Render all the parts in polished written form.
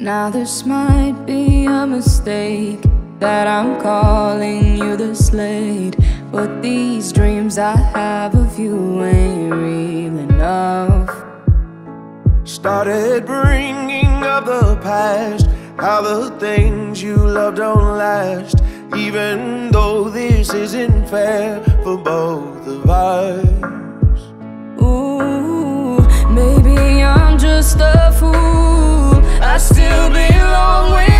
Now this might be a mistake that I'm calling you this late, but these dreams I have of you ain't real enough. Started bringing up the past, how the things you love don't last, even though this isn't fair for both of us. Ooh, maybe I'm just a fool, I still belong with you.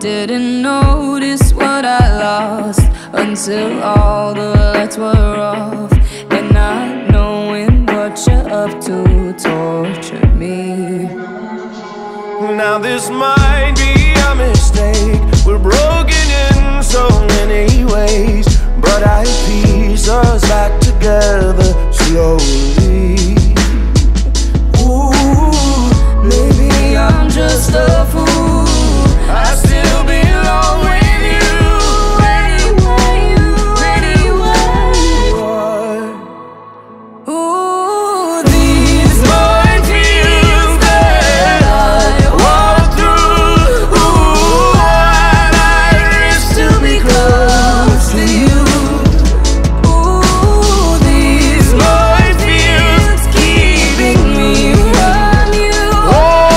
Didn't notice what I lost until all the lights were off, and not knowing what you're up to tortured me. Now this might be a mistake, we're broken in so many ways, but I piece us back together slowly. Ooh, maybe I'm just a fool, I still belong with you. Anywhere you, anywhere you are. Ooh, these minefields that I walk through, ooh, what I risk to be close to you. Ooh, these minefields keeping me from you. Oh,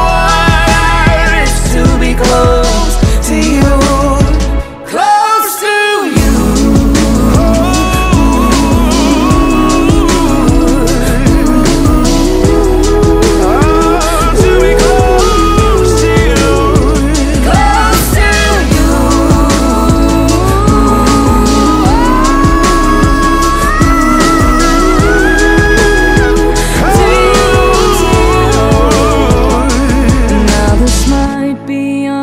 what I risk to be close.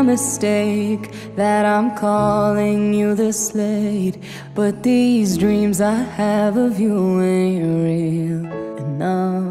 Mistake that I'm calling you this late, but these dreams I have of you ain't real enough.